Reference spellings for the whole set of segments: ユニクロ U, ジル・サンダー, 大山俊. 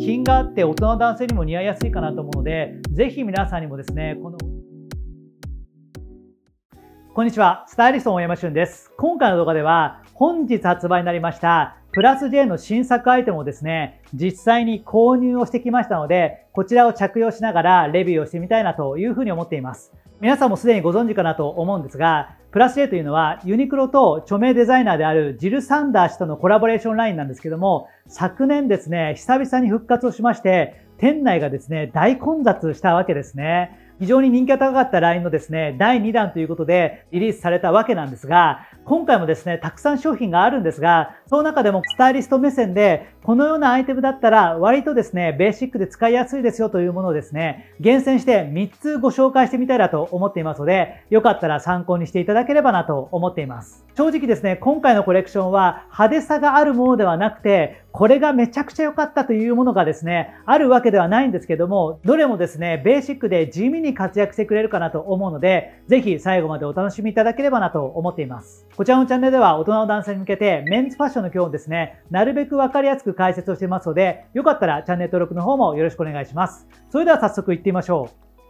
品があって大人の男性にも似合いやすいかなと思うので、ぜひ皆さんにもですね、こんにちは、スタイリストの大山俊です。今回の動画では本日発売になりましたプラス J の新作アイテムをですね、実際に購入をしてきましたので、こちらを着用しながらレビューをしてみたいなというふうに思っています。皆さんもすでにご存知かなと思うんですが、プラス J というのはユニクロと著名デザイナーであるジル・サンダー氏とのコラボレーションラインなんですけども、昨年ですね、久々に復活をしまして、店内がですね、大混雑したわけですね。非常に人気が高かったラインのですね、第2弾ということでリリースされたわけなんですが、今回もですね、たくさん商品があるんですが、その中でもスタイリスト目線で、このようなアイテムだったら割とですね、ベーシックで使いやすいですよというものをですね、厳選して3つご紹介してみたいなと思っていますので、よかったら参考にしていただければなと思っています。正直ですね、今回のコレクションは派手さがあるものではなくて、これがめちゃくちゃ良かったというものがですね、あるわけではないんですけども、どれもですね、ベーシックで地味に活躍してくれるかなと思うので、ぜひ最後までお楽しみいただければなと思っています。こちらのチャンネルでは大人の男性に向けてメンズファッションの今日をですね、なるべくわかりやすく解説をしていますので、よかったらチャンネル登録の方もよろしくお願いします。それでは早速行ってみましょう。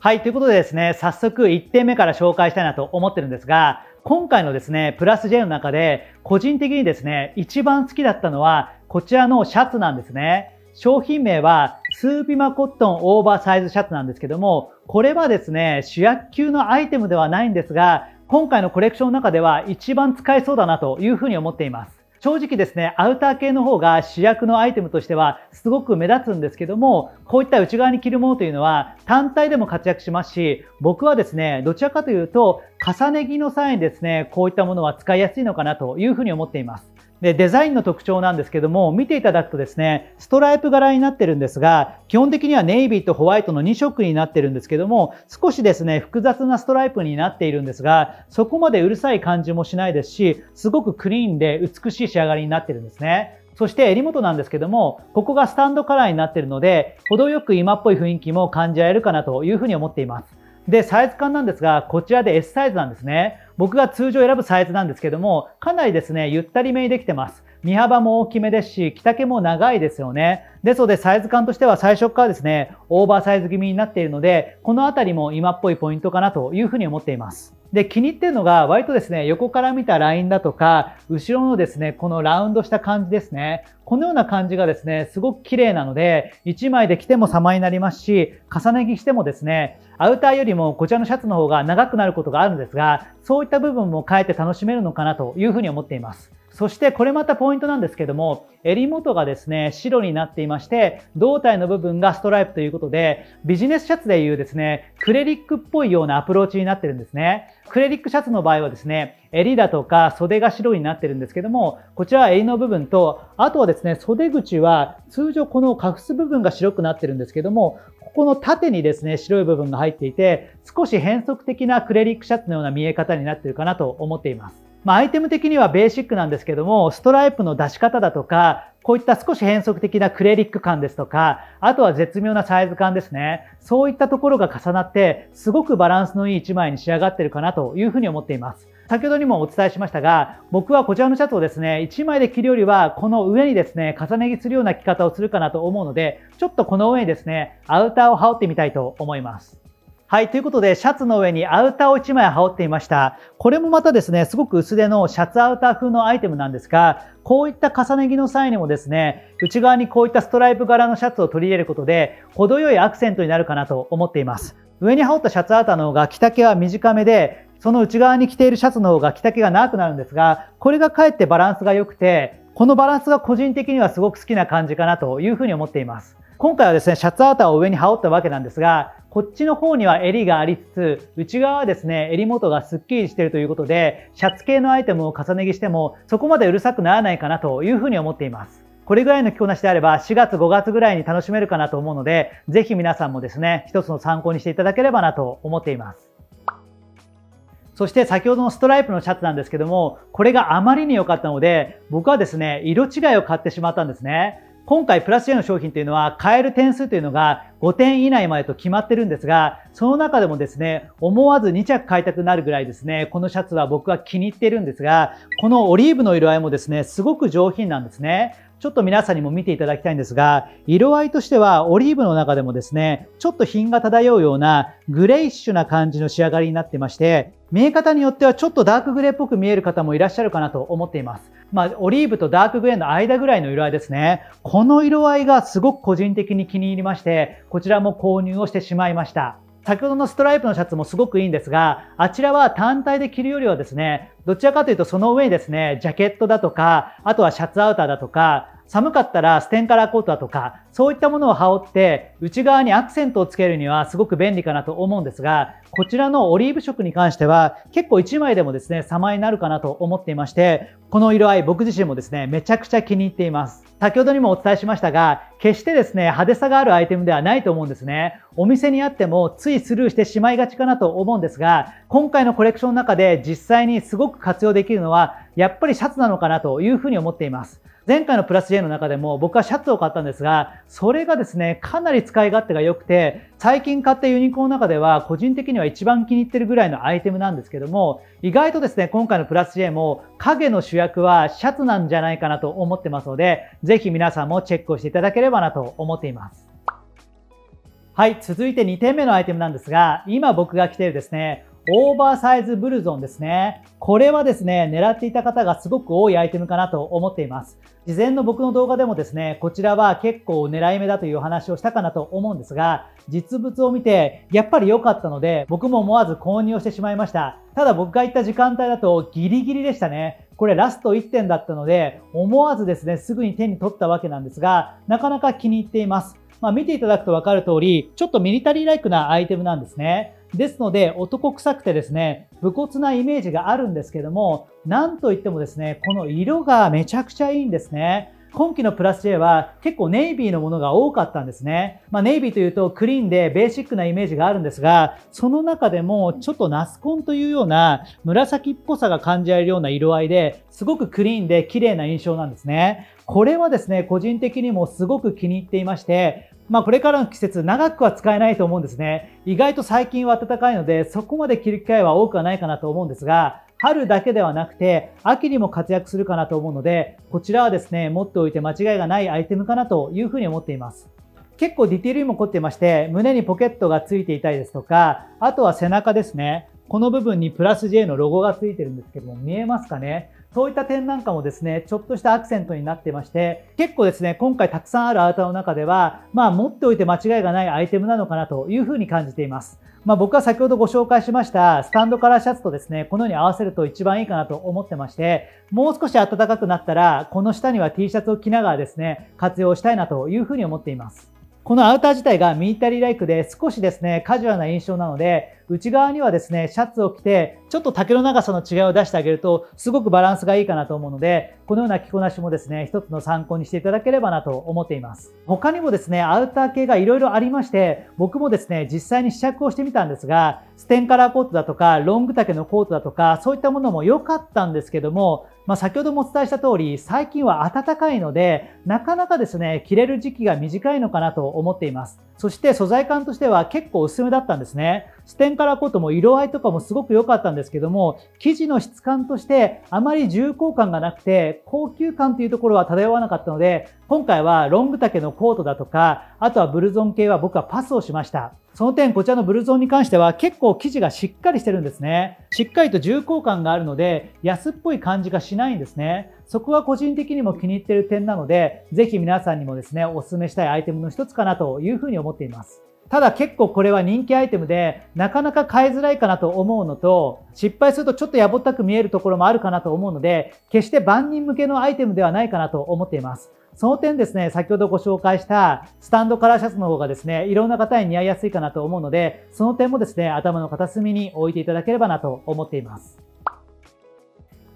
はい、ということでですね、早速1点目から紹介したいなと思ってるんですが、今回のですね、プラス J の中で個人的にですね、一番好きだったのはこちらのシャツなんですね。商品名はスーピマコットンオーバーサイズシャツなんですけども、これはですね、主役級のアイテムではないんですが、今回のコレクションの中では一番使えそうだなというふうに思っています。正直ですね、アウター系の方が主役のアイテムとしてはすごく目立つんですけども、こういった内側に着るものというのは単体でも活躍しますし、僕はですね、どちらかというと重ね着の際にですね、こういったものは使いやすいのかなというふうに思っています。で、デザインの特徴なんですけども、見ていただくとですね、ストライプ柄になってるんですが、基本的にはネイビーとホワイトの2色になってるんですけども、少しですね、複雑なストライプになっているんですが、そこまでうるさい感じもしないですし、すごくクリーンで美しい仕上がりになってるんですね。そして襟元なんですけども、ここがスタンドカラーになってるので、程よく今っぽい雰囲気も感じられるかなというふうに思っています。で、サイズ感なんですが、こちらで S サイズなんですね。僕が通常選ぶサイズなんですけども、かなりですね、ゆったりめにできてます。身幅も大きめですし、着丈も長いですよね。ですので、サイズ感としては最初からですね、オーバーサイズ気味になっているので、このあたりも今っぽいポイントかなというふうに思っています。で、気に入ってるのが、割とですね、横から見たラインだとか、後ろのですね、このラウンドした感じですね。このような感じがですね、すごく綺麗なので、1枚で着ても様になりますし、重ね着してもですね、アウターよりもこちらのシャツの方が長くなることがあるんですが、そういった部分も変えて楽しめるのかなというふうに思っています。そしてこれまたポイントなんですけども、襟元がですね、白になっていまして、胴体の部分がストライプということで、ビジネスシャツでいうですね、クレリックっぽいようなアプローチになってるんですね。クレリックシャツの場合はですね、襟だとか袖が白になってるんですけども、こちらは襟の部分と、あとはですね、袖口は通常このカフス部分が白くなってるんですけども、ここの縦にですね、白い部分が入っていて、少し変則的なクレリックシャツのような見え方になってるかなと思っています。まあ、アイテム的にはベーシックなんですけども、ストライプの出し方だとか、こういった少し変則的なクレリック感ですとか、あとは絶妙なサイズ感ですね。そういったところが重なって、すごくバランスのいい一枚に仕上がってるかなというふうに思っています。先ほどにもお伝えしましたが、僕はこちらのシャツをですね、1枚で着るよりは、この上にですね、重ね着するような着方をするかなと思うので、ちょっとこの上にですね、アウターを羽織ってみたいと思います。はい、ということで、シャツの上にアウターを1枚羽織っていました。これもまたですね、すごく薄手のシャツアウター風のアイテムなんですが、こういった重ね着の際にもですね、内側にこういったストライプ柄のシャツを取り入れることで、程よいアクセントになるかなと思っています。上に羽織ったシャツアウターの方が着丈は短めで、その内側に着ているシャツの方が着丈が長くなるんですが、これがかえってバランスが良くて、このバランスが個人的にはすごく好きな感じかなというふうに思っています。今回はですね、シャツアウターを上に羽織ったわけなんですが、こっちの方には襟がありつつ、内側はですね、襟元がスッキリしているということで、シャツ系のアイテムを重ね着しても、そこまでうるさくならないかなというふうに思っています。これぐらいの着こなしであれば、4月5月ぐらいに楽しめるかなと思うので、ぜひ皆さんもですね、一つの参考にしていただければなと思っています。そして先ほどのストライプのシャツなんですけども、これがあまりに良かったので、僕はですね、色違いを買ってしまったんですね。今回プラス J の商品というのは買える点数というのが5点以内までと決まってるんですが、その中でもですね、思わず2着買いたくなるぐらいですね、このシャツは僕は気に入っているんですが、このオリーブの色合いもですね、すごく上品なんですね。ちちょっと皆さんにも見ていただきたいんですが、色合いとしてはオリーブの中でもですね、ちょっと品が漂うようなグレイッシュな感じの仕上がりになってまして、見え方によってはちょっとダークグレーっぽく見える方もいらっしゃるかなと思っています。オリーブとダークグレーの間ぐらいの色合いですね。この色合いがすごく個人的に気に入りまして、こちらも購入をしてしまいました。先ほどのストライプのシャツもすごくいいんですが、あちらは単体で着るよりはですね、どちらかというとその上にですね、ジャケットだとか、あとはシャツアウターだとか、寒かったらステンカラーコートだとか、そういったものを羽織って内側にアクセントをつけるにはすごく便利かなと思うんですが、こちらのオリーブ色に関しては結構1枚でもですね、様になるかなと思っていまして、この色合い僕自身もですね、めちゃくちゃ気に入っています。先ほどにもお伝えしましたが、決してですね、派手さがあるアイテムではないと思うんですね。お店にあってもついスルーしてしまいがちかなと思うんですが、今回のコレクションの中で実際にすごく活用できるのはやっぱりシャツなのかなというふうに思っています。前回のプラス J の中でも僕はシャツを買ったんですが、それがですね、かなり使い勝手が良くて、最近買ったユニコーンの中では個人的には一番気に入ってるぐらいのアイテムなんですけども、意外とですね、今回のプラス J も影の主役はシャツなんじゃないかなと思ってますので、ぜひ皆さんもチェックをしていただければなと思っています。はい、続いて2点目のアイテムなんですが、今僕が着ているですね、オーバーサイズブルゾンですね。これはですね、狙っていた方がすごく多いアイテムかなと思っています。事前の僕の動画でもですね、こちらは結構狙い目だという話をしたかなと思うんですが、実物を見てやっぱり良かったので、僕も思わず購入をしてしまいました。ただ僕が行った時間帯だとギリギリでしたね。これラスト1点だったので、思わずですね、すぐに手に取ったわけなんですが、なかなか気に入っています。見ていただくと分かる通り、ちょっとミリタリーライクなアイテムなんですね。ですので男臭くてですね、武骨なイメージがあるんですけども、なんといってもですね、この色がめちゃくちゃいいんですね。今季のプラス J は結構ネイビーのものが多かったんですね。ネイビーというとクリーンでベーシックなイメージがあるんですが、その中でもちょっとナスコンというような紫っぽさが感じられるような色合いで、すごくクリーンで綺麗な印象なんですね。これはですね、個人的にもすごく気に入っていまして、これからの季節長くは使えないと思うんですね。意外と最近は暖かいので、そこまで着る機会は多くはないかなと思うんですが、春だけではなくて秋にも活躍するかなと思うので、こちらはですね、持っておいて間違いがないアイテムかなというふうに思っています。結構ディテールにも凝っていまして、胸にポケットがついていたりですとか、あとは背中ですね、この部分にプラス J のロゴがついてるんですけども、見えますかね。そういった点なんかもですね、ちょっとしたアクセントになってまして、結構ですね、今回たくさんあるアウターの中では持っておいて間違いがないアイテムなのかなというふうに感じています。僕は先ほどご紹介しましたスタンドカラーシャツとですね、このように合わせると一番いいかなと思ってまして、もう少し暖かくなったらこの下には T シャツを着ながらですね、活用したいなというふうに思っています。このアウター自体がミリタリーライクで少しですね、カジュアルな印象なので、内側にはですね、シャツを着てちょっと丈の長さの違いを出してあげるとすごくバランスがいいかなと思うので、このような着こなしもですね、一つの参考にしていただければなと思っています。他にもですね、アウター系がいろいろありまして、僕もですね、実際に試着をしてみたんですが、ステンカラーコートだとかロング丈のコートだとか、そういったものも良かったんですけども、先ほどもお伝えした通り、最近は暖かいので、なかなかですね、着れる時期が短いのかなと思っています。そして素材感としては結構薄めだったんですね。ステンカラーコートも色合いとかもすごく良かったんですけども、生地の質感としてあまり重厚感がなくて、高級感というところは漂わなかったので、今回はロング丈のコートだとか、あとはブルゾン系は僕はパスをしました。その点、こちらのブルゾンに関しては結構生地がしっかりしてるんですね。しっかりと重厚感があるので、安っぽい感じがしないんですね。そこは個人的にも気に入っている点なので、ぜひ皆さんにもですね、お勧めしたいアイテムの一つかなというふうに思っています。ただ結構これは人気アイテムで、なかなか買いづらいかなと思うのと、失敗するとちょっとやぼったく見えるところもあるかなと思うので、決して万人向けのアイテムではないかなと思っています。その点ですね、先ほどご紹介したスタンドカラーシャツの方がですね、いろんな方に似合いやすいかなと思うので、その点もですね、頭の片隅に置いていただければなと思っています。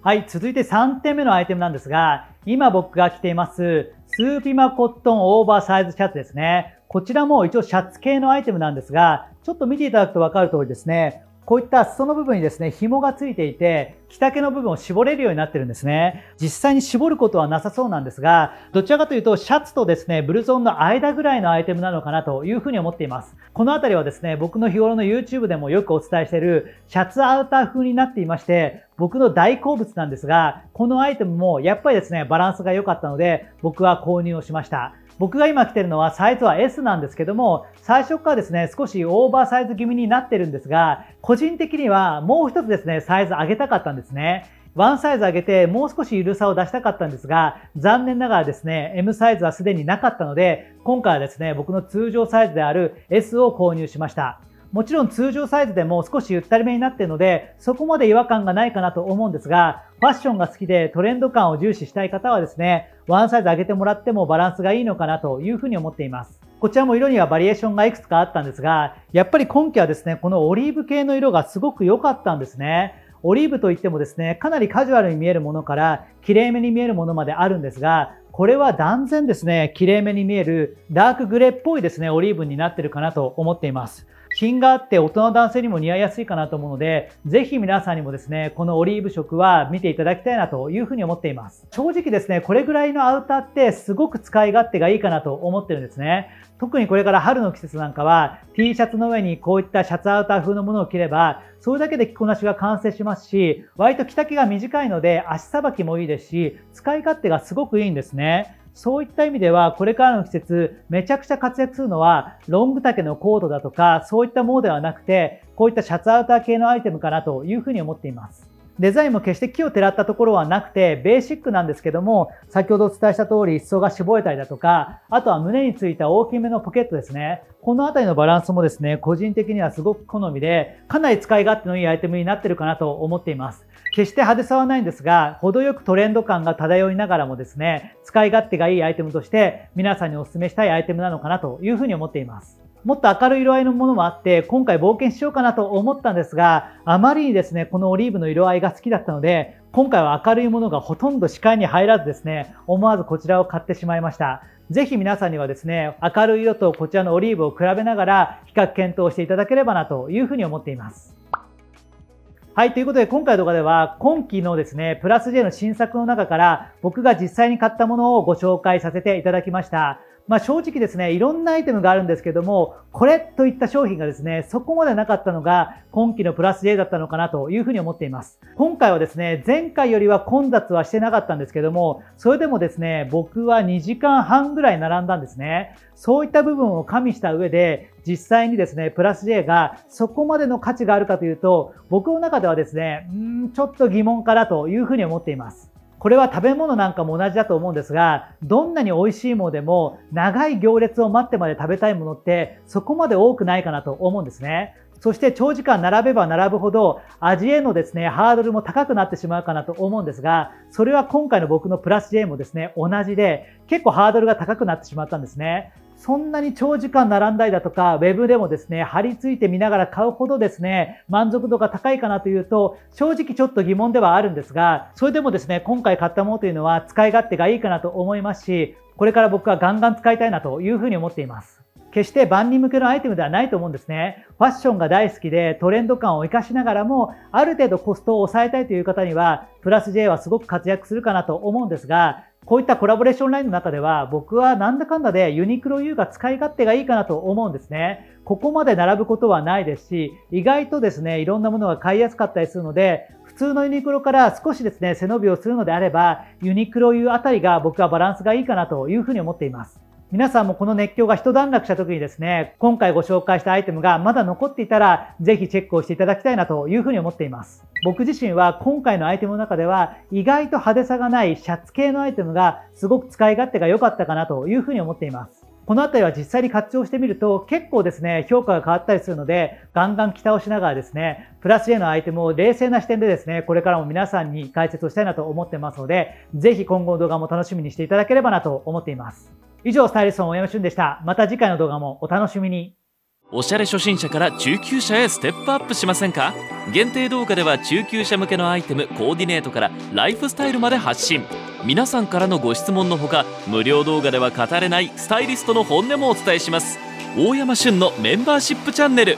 はい、続いて3点目のアイテムなんですが、今僕が着ています、スーピマコットンオーバーサイズシャツですね。こちらも一応シャツ系のアイテムなんですが、ちょっと見ていただくと分かる通りですね、こういった裾の部分にですね、紐がついていて、着丈の部分を絞れるようになってるんですね。実際に絞ることはなさそうなんですが、どちらかというとシャツとですね、ブルゾンの間ぐらいのアイテムなのかなというふうに思っています。このあたりはですね、僕の日頃の YouTube でもよくお伝えしているシャツアウター風になっていまして、僕の大好物なんですが、このアイテムもやっぱりですね、バランスが良かったので、僕は購入をしました。僕が今着てるのはサイズは S なんですけども、最初からですね、少しオーバーサイズ気味になってるんですが、個人的にはもう一つですね、サイズ上げたかったんですね。ワンサイズ上げてもう少し緩さを出したかったんですが、残念ながらですね、M サイズはすでになかったので、今回はですね、僕の通常サイズである S を購入しました。もちろん通常サイズでも少しゆったりめになっているので、そこまで違和感がないかなと思うんですが、ファッションが好きでトレンド感を重視したい方はですね、ワンサイズ上げてもらってもバランスがいいのかなというふうに思っています。こちらも色にはバリエーションがいくつかあったんですが、やっぱり今季はですね、このオリーブ系の色がすごく良かったんですね。オリーブといってもですね、かなりカジュアルに見えるものから、綺麗めに見えるものまであるんですが、これは断然ですね、綺麗めに見えるダークグレーっぽいですね、オリーブになってるかなと思っています。品があって大人男性にも似合いやすいかなと思うので、ぜひ皆さんにもですね、このオリーブ色は見ていただきたいなというふうに思っています。正直ですね、これぐらいのアウターってすごく使い勝手がいいかなと思ってるんですね。特にこれから春の季節なんかは T シャツの上にこういったシャツアウター風のものを着れば、それだけで着こなしが完成しますし、割と着丈が短いので足さばきもいいですし、使い勝手がすごくいいんですね。そういった意味では、これからの季節、めちゃくちゃ活躍するのは、ロング丈のコートだとか、そういったものではなくて、こういったシャツアウター系のアイテムかなというふうに思っています。デザインも決して奇をてらったところはなくて、ベーシックなんですけども、先ほどお伝えした通り、裾が絞れたりだとか、あとは胸についた大きめのポケットですね。このあたりのバランスもですね、個人的にはすごく好みで、かなり使い勝手のいいアイテムになってるかなと思っています。決して派手さはないんですが、程よくトレンド感が漂いながらもですね、使い勝手がいいアイテムとして、皆さんにお勧めしたいアイテムなのかなというふうに思っています。もっと明るい色合いのものもあって、今回冒険しようかなと思ったんですが、あまりにですね、このオリーブの色合いが好きだったので、今回は明るいものがほとんど視界に入らずですね、思わずこちらを買ってしまいました。ぜひ皆さんにはですね、明るい色とこちらのオリーブを比べながら、比較検討していただければなというふうに思っています。はい、ということで今回の動画では今季のですね、プラスJの新作の中から僕が実際に買ったものをご紹介させていただきました。まあ正直ですね、いろんなアイテムがあるんですけども、これといった商品がですね、そこまでなかったのが今季のプラスJだったのかなというふうに思っています。今回はですね、前回よりは混雑はしてなかったんですけども、それでもですね、僕は2時間半ぐらい並んだんですね。そういった部分を加味した上で、実際にですね、プラス J がそこまでの価値があるかというと、僕の中ではですね、ちょっと疑問かなというふうに思っています。これは食べ物なんかも同じだと思うんですが、どんなに美味しいものでも長い行列を待ってまで食べたいものってそこまで多くないかなと思うんですね。そして長時間並べば並ぶほど味へのですね、ハードルも高くなってしまうかなと思うんですが、それは今回の僕のプラス J もですね、同じで結構ハードルが高くなってしまったんですね。そんなに長時間並んだりだとか、ウェブでもですね、張り付いて見ながら買うほどですね、満足度が高いかなというと、正直ちょっと疑問ではあるんですが、それでもですね、今回買ったものというのは使い勝手がいいかなと思いますし、これから僕はガンガン使いたいなというふうに思っています。決して万人向けのアイテムではないと思うんですね。ファッションが大好きでトレンド感を活かしながらも、ある程度コストを抑えたいという方には、プラス J はすごく活躍するかなと思うんですが、こういったコラボレーションラインの中では、僕はなんだかんだでユニクロ U が使い勝手がいいかなと思うんですね。ここまで並ぶことはないですし、意外とですね、いろんなものが買いやすかったりするので、普通のユニクロから少しですね、背伸びをするのであれば、ユニクロ U あたりが僕はバランスがいいかなというふうに思っています。皆さんもこの熱狂が一段落した時にですね、今回ご紹介したアイテムがまだ残っていたら、ぜひチェックをしていただきたいなというふうに思っています。僕自身は今回のアイテムの中では、意外と派手さがないシャツ系のアイテムがすごく使い勝手が良かったかなというふうに思っています。このあたりは実際に活用してみると結構ですね、評価が変わったりするので、ガンガン着倒しながらですね、プラスJのアイテムを冷静な視点でですね、これからも皆さんに解説をしたいなと思ってますので、ぜひ今後の動画も楽しみにしていただければなと思っています。以上、スタイリストの大山俊でした。また次回の動画もお楽しみに。おしゃれ初心者から中級者へステップアップしませんか？限定動画では中級者向けのアイテム、コーディネートからライフスタイルまで発信。皆さんからのご質問のほか、無料動画では語れないスタイリストの本音もお伝えします。大山俊のメンバーシップチャンネル。